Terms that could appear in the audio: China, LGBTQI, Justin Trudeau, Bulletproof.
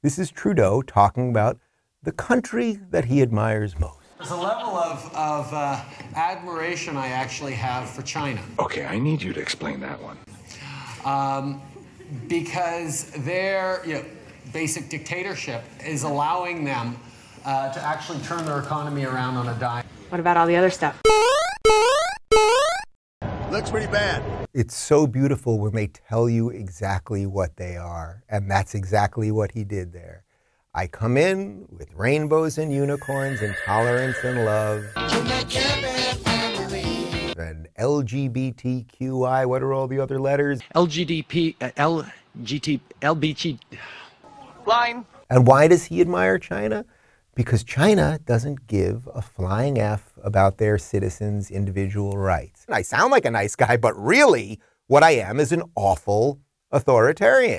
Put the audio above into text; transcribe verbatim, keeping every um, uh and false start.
This is Trudeau talking about the country that he admires most. There's a level of, of uh, admiration I actually have for China. Okay, I need you to explain that one. Um, because their you know, basic dictatorship is allowing them uh, to actually turn their economy around on a dime. What about all the other stuff? Looks pretty bad. It's so beautiful when they tell you exactly what they are, and that's exactly what he did there. I come in with rainbows and unicorns and tolerance and love. And L G B T Q I, what are all the other letters? L G D P, uh, L G T, L B T. Line. And why does he admire China? Because China doesn't give a flying F about their citizens' individual rights. And I sound like a nice guy, but really what I am is an awful authoritarian.